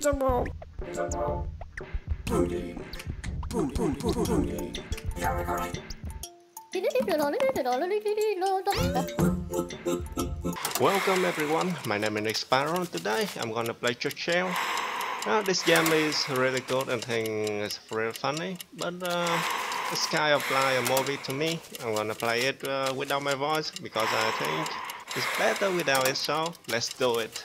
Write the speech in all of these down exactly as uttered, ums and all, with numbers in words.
Welcome everyone, my name is Nick Spyro and today I'm gonna play Chuchel. Uh, this game is really good and I think it's really funny, but uh, it's kind of like a movie to me. I'm gonna play it uh, without my voice because I think it's better without it, so let's do it.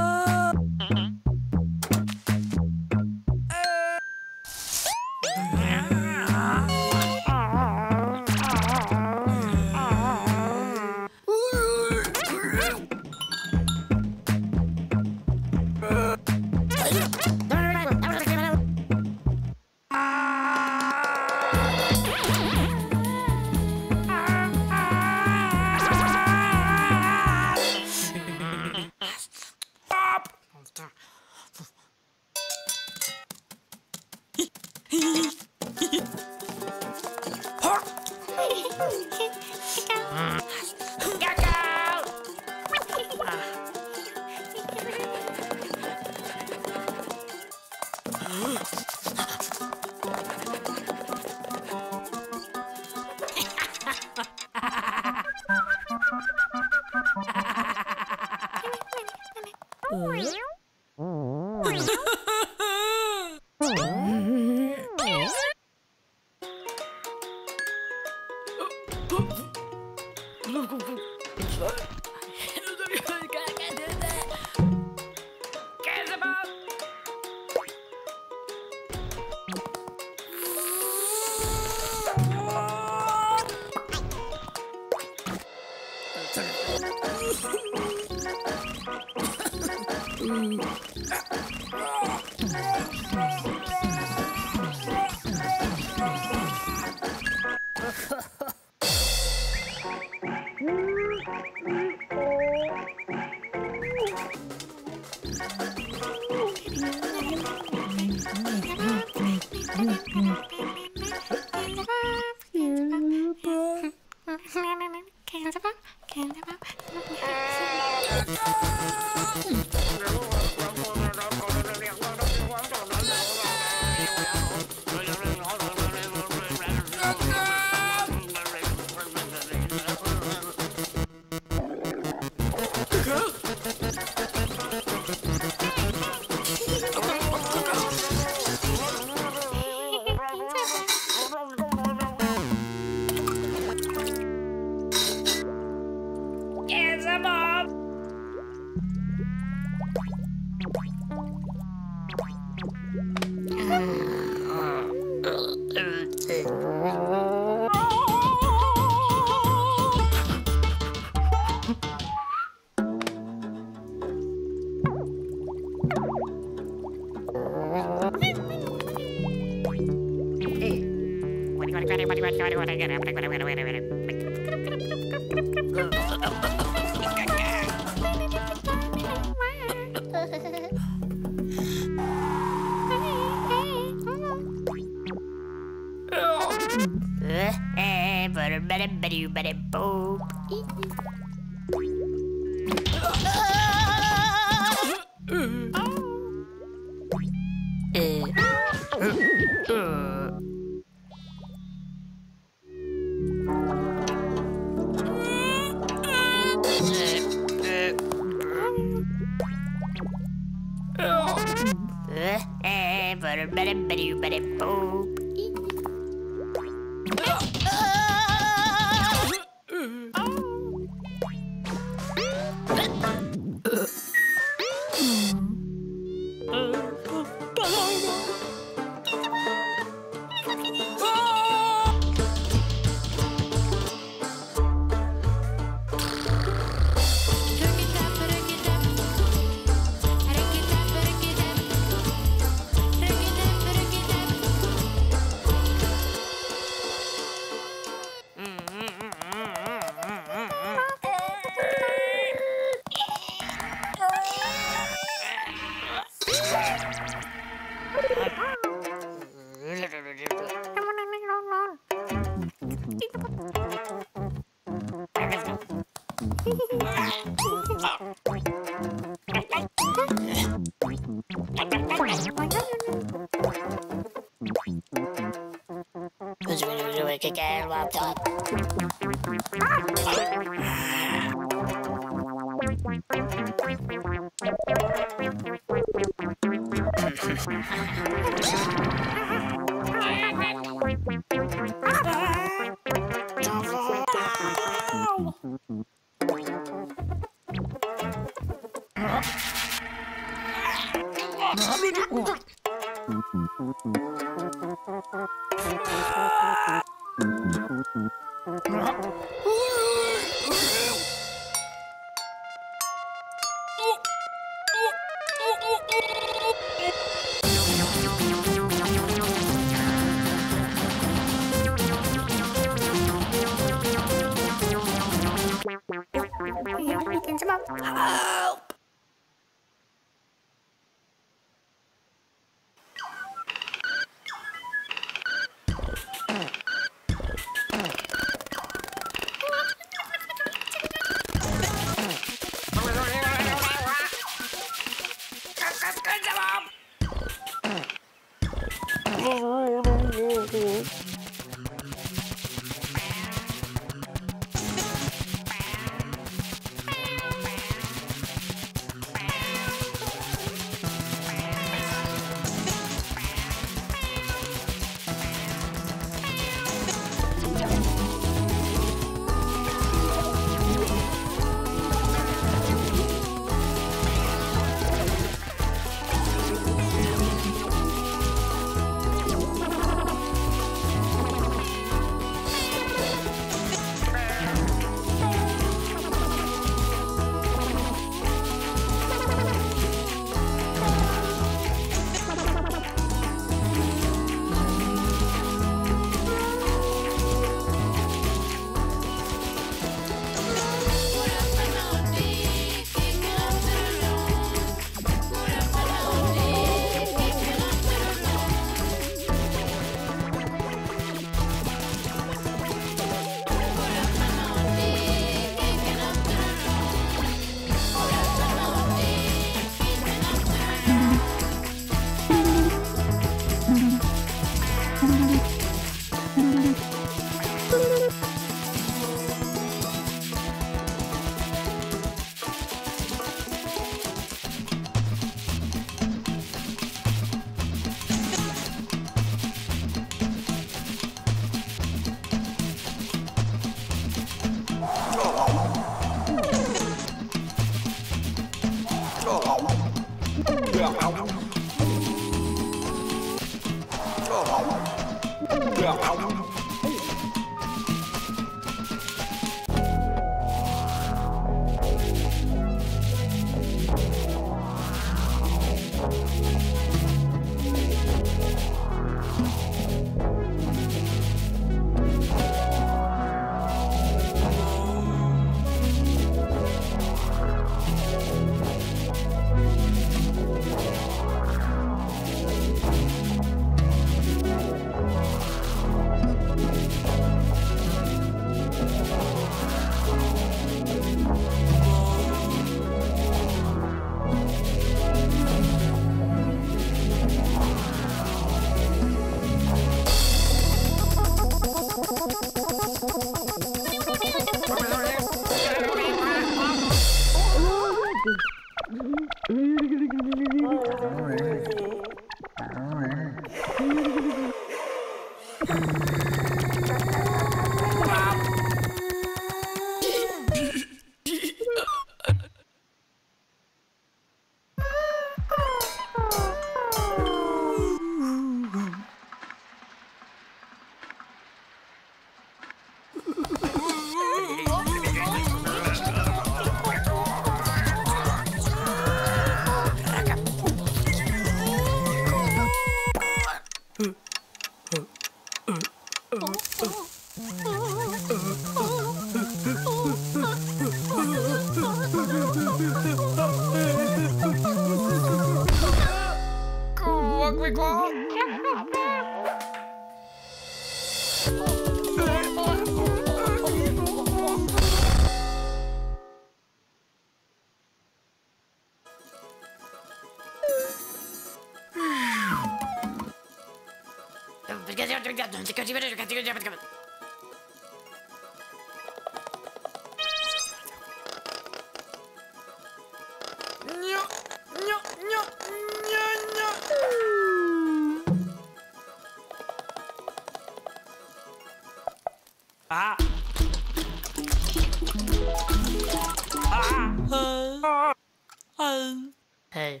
Hey.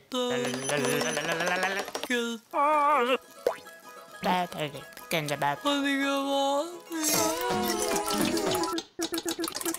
Back, back.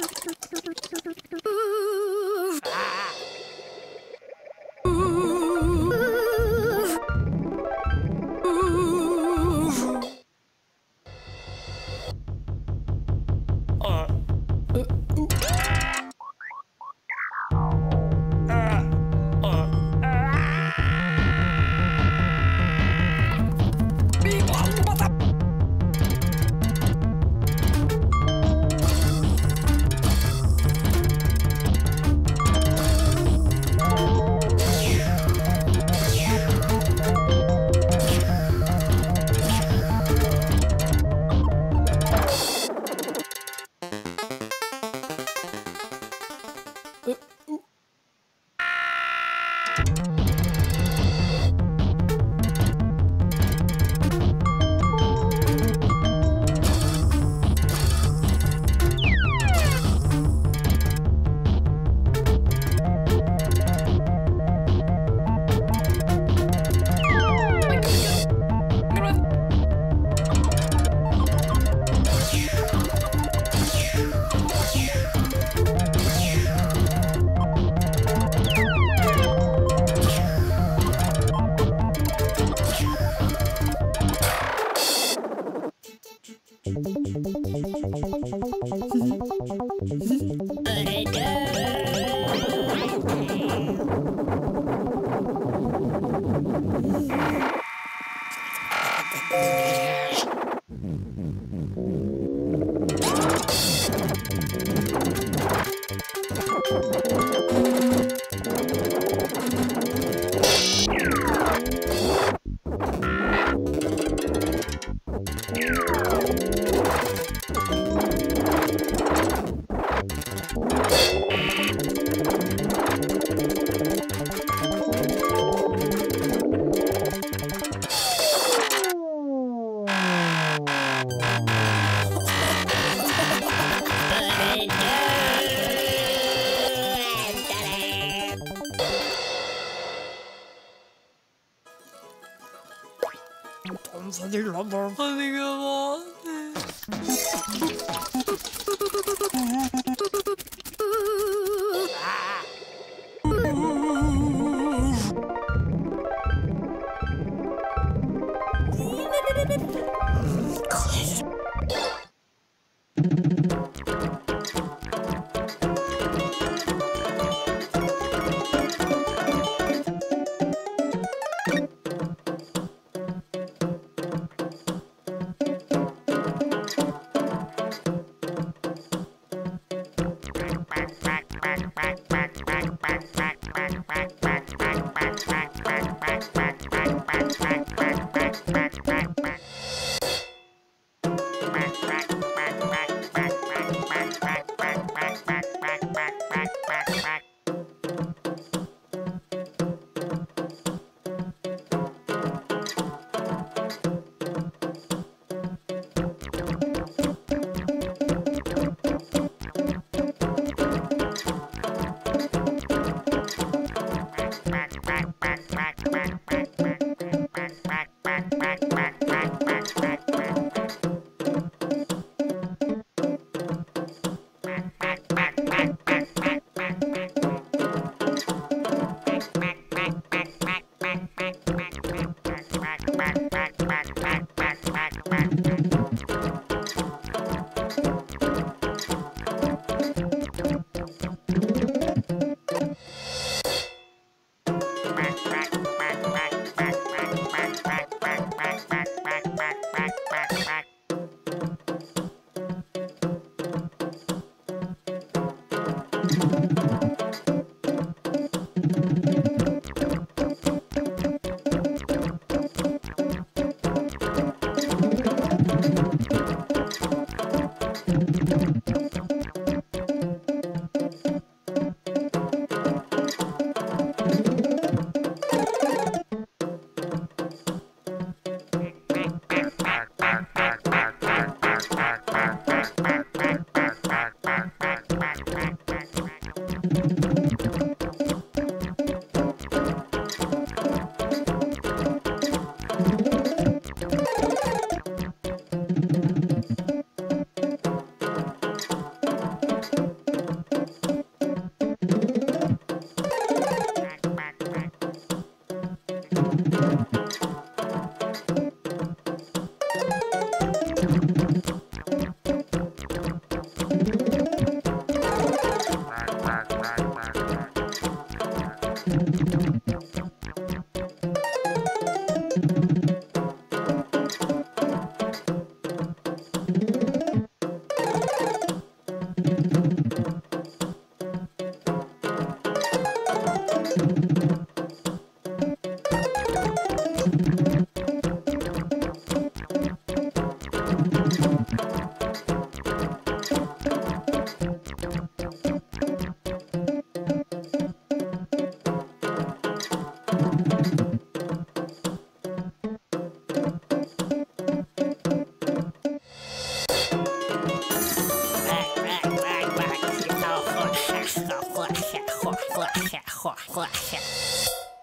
Arriba, arriba.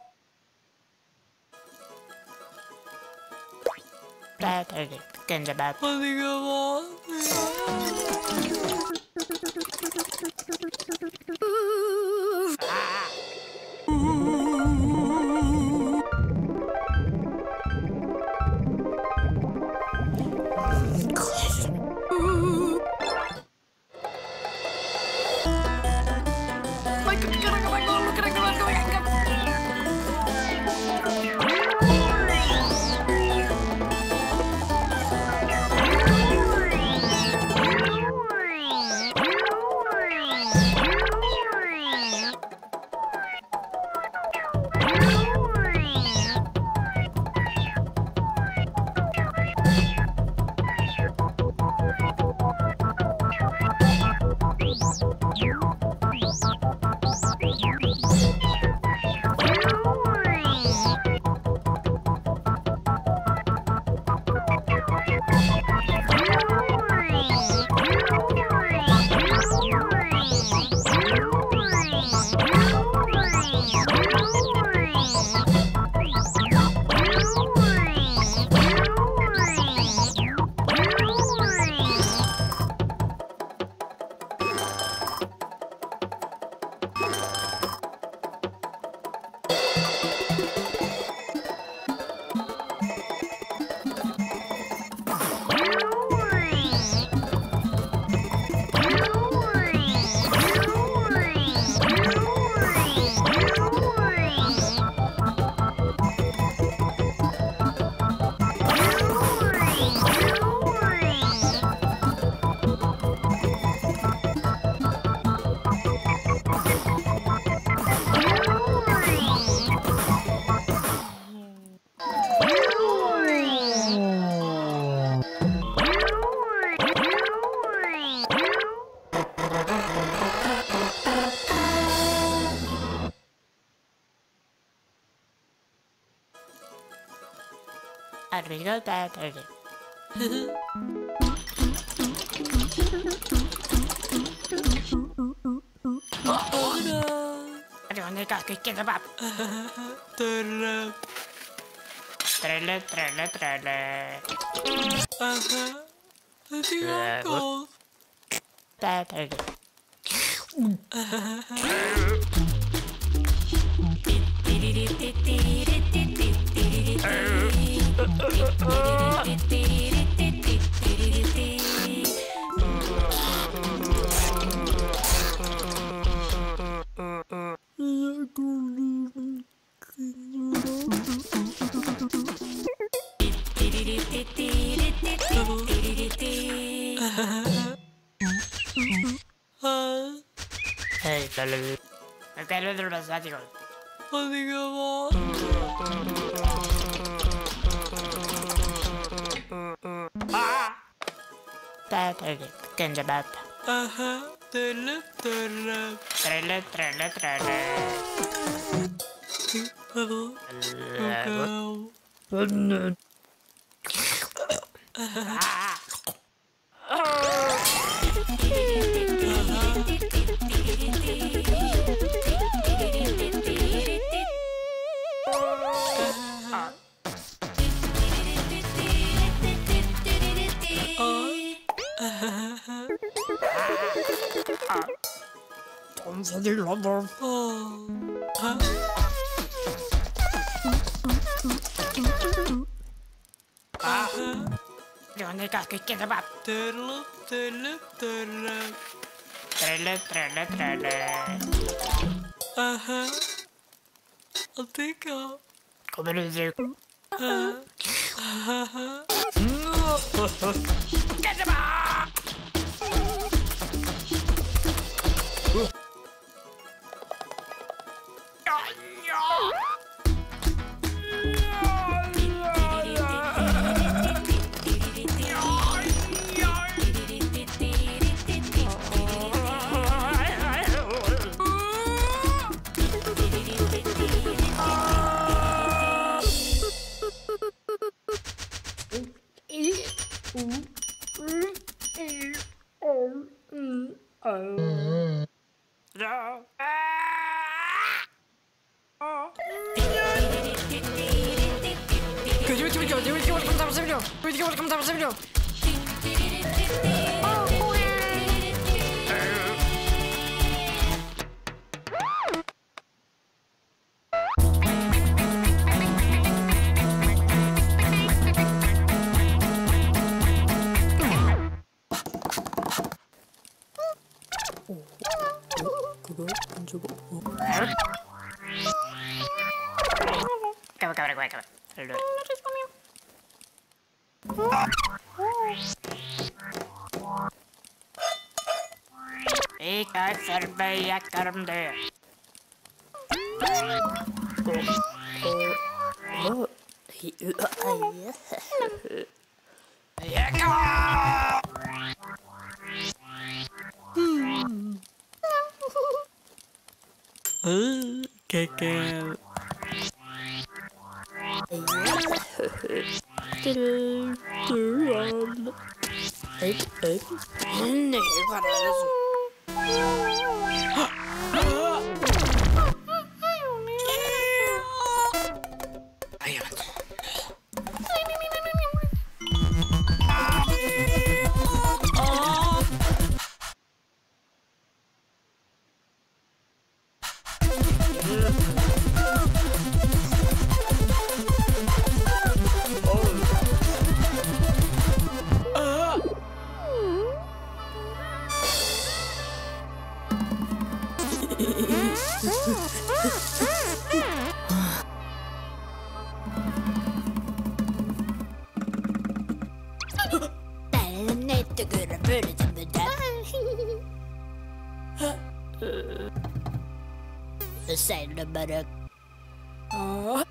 Ik heb verbeja karmde. Ja, kijk. Ik, ik, nee, wat is het? We zijn de baruk. Oh. Oh.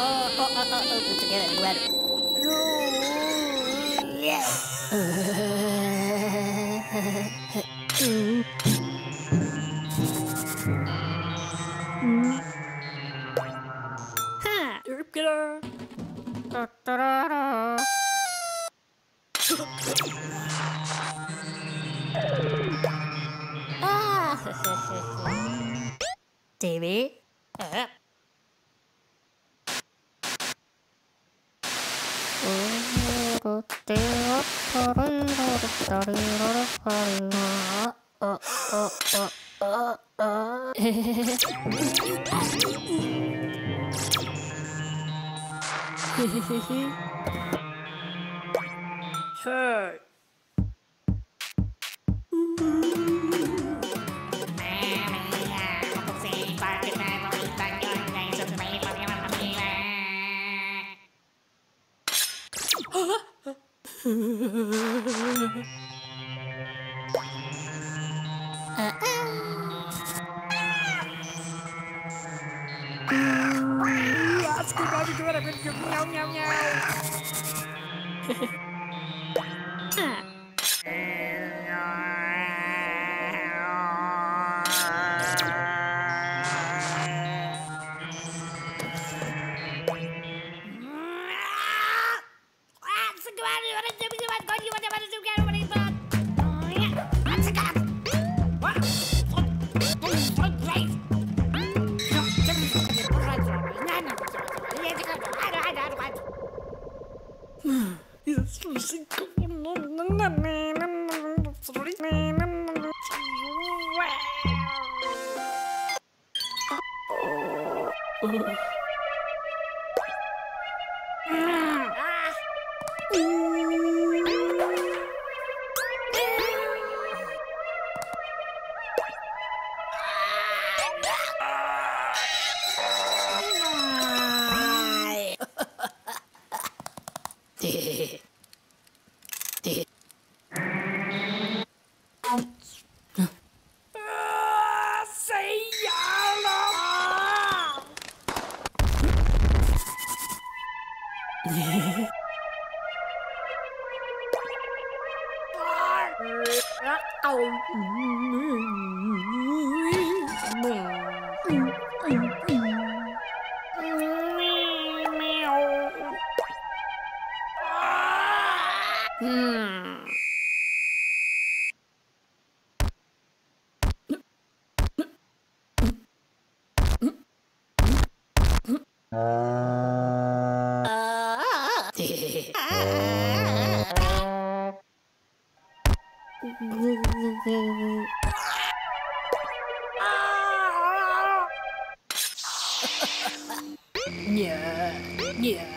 oh, oh, oh, oh, oh, put together and wet. No. Yes. mm. Mm. Ha! Derpkiller. Da da da da. Ah! T V. Uh-huh. Oh, oh, oh, oh, oh. Hey. uh, Yeah.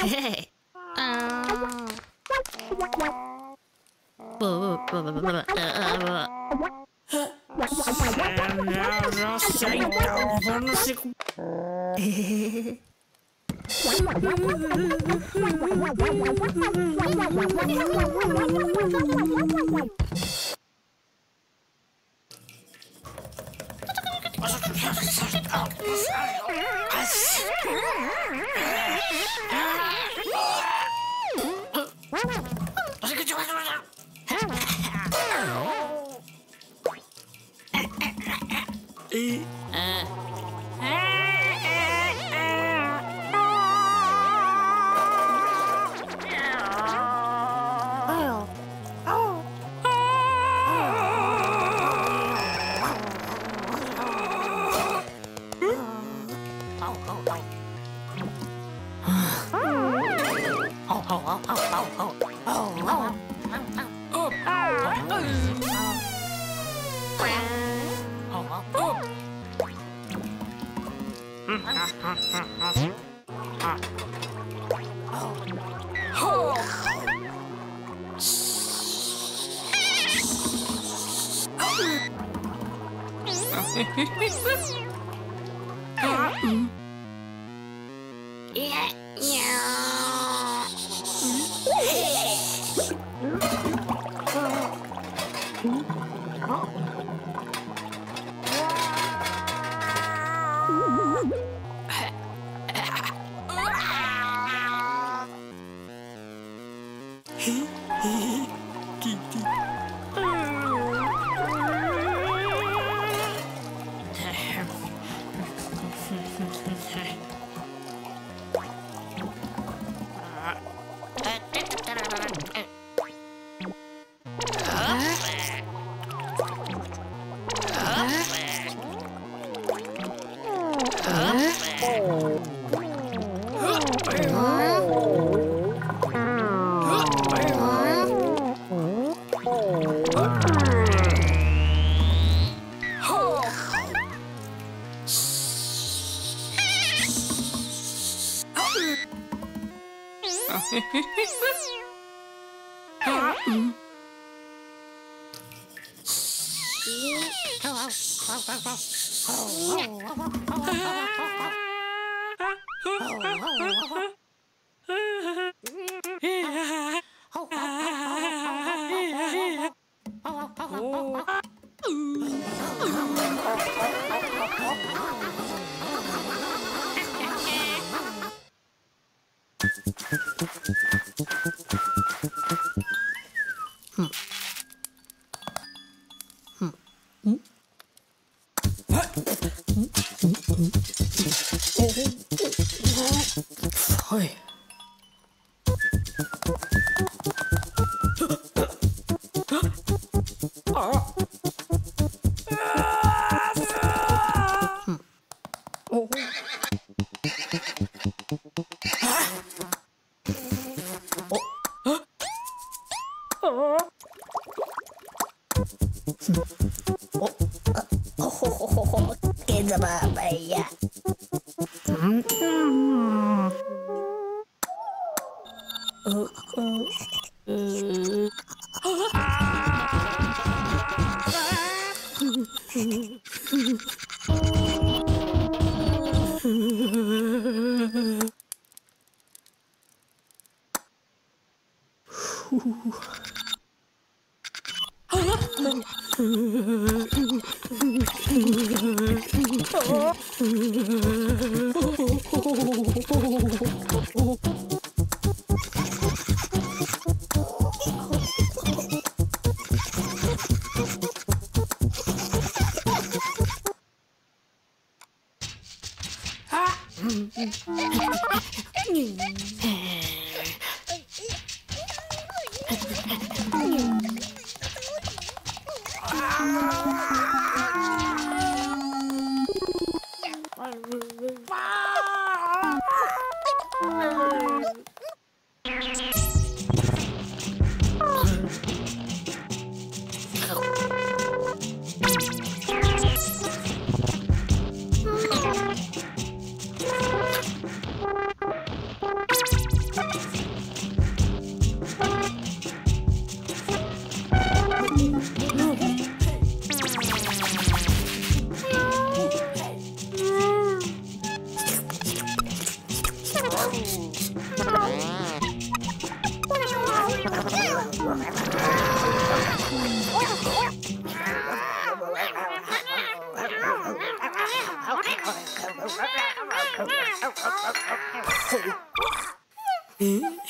Wow.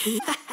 Oh, oh, oh.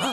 Hmm.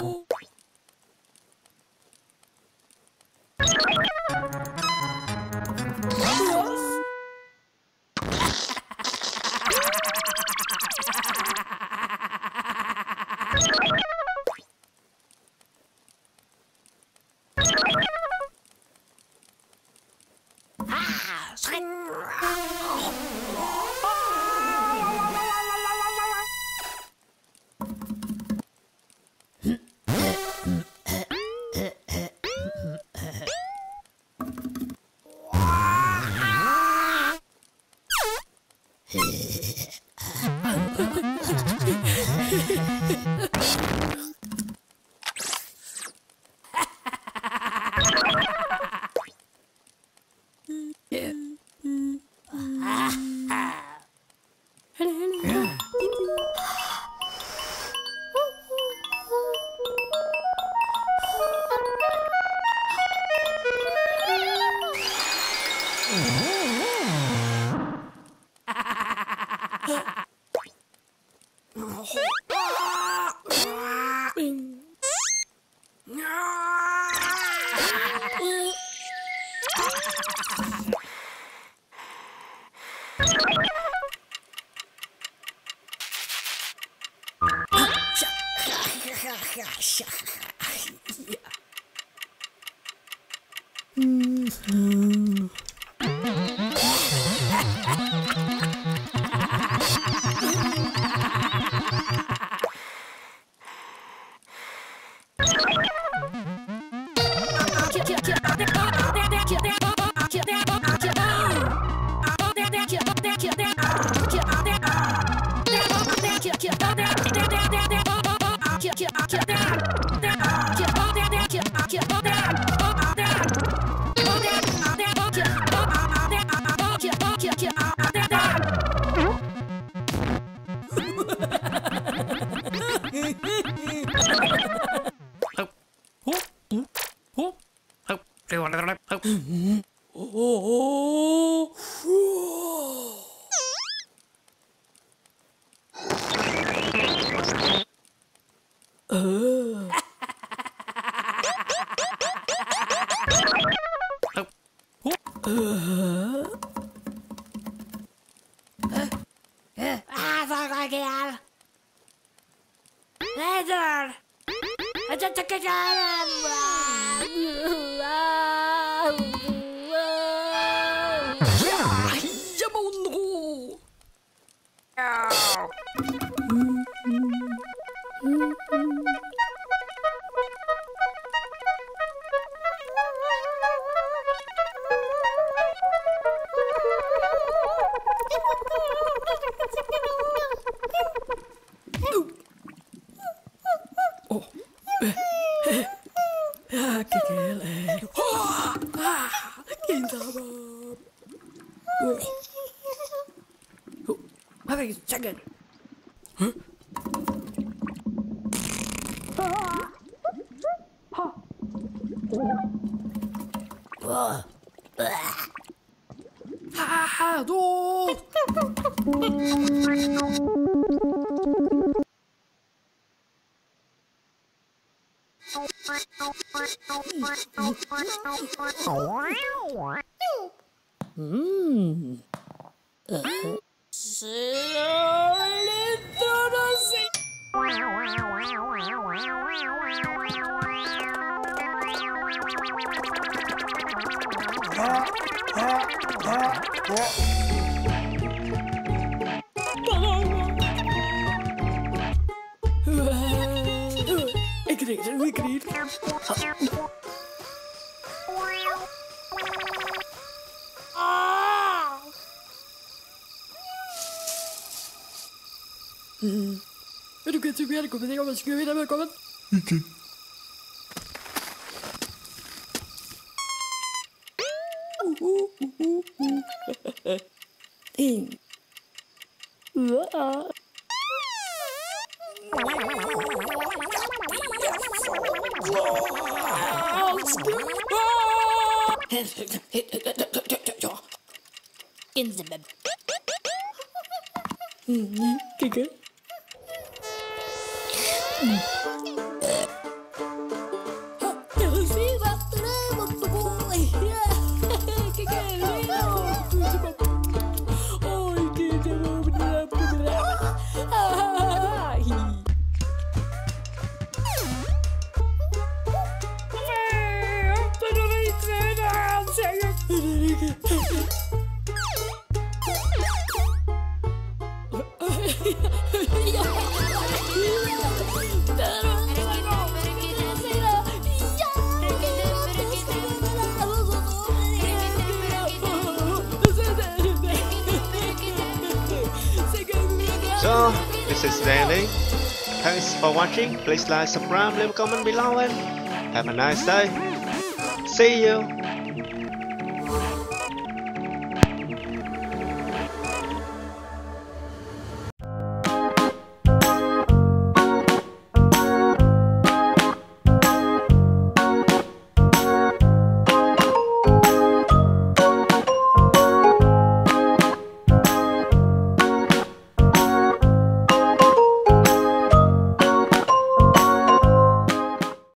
Later. I just took it Okay. So, this is Danny. Thanks for watching. Please like, subscribe, leave a comment below and have a nice day. See you!